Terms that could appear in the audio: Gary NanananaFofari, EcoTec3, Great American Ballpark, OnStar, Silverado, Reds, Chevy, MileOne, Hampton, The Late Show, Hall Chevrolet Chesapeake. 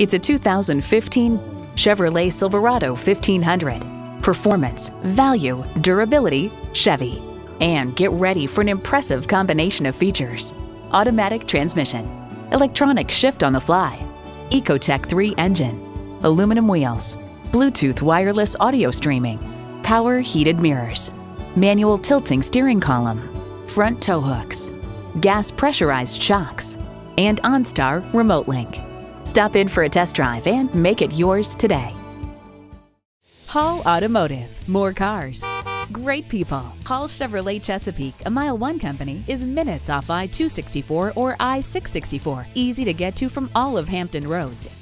It's a 2015 Chevrolet Silverado 1500. Performance, value, durability, Chevy. And get ready for an impressive combination of features. Automatic transmission, electronic shift on the fly, EcoTec3 engine, aluminum wheels, Bluetooth wireless audio streaming, power heated mirrors, manual tilting steering column, front tow hooks, gas pressurized shocks, and OnStar remote link. Stop in for a test drive and make it yours today. Hall Automotive, more cars, great people. Hall Chevrolet Chesapeake, a Mile 1 company, is minutes off I-264 or I-664. Easy to get to from all of Hampton Roads.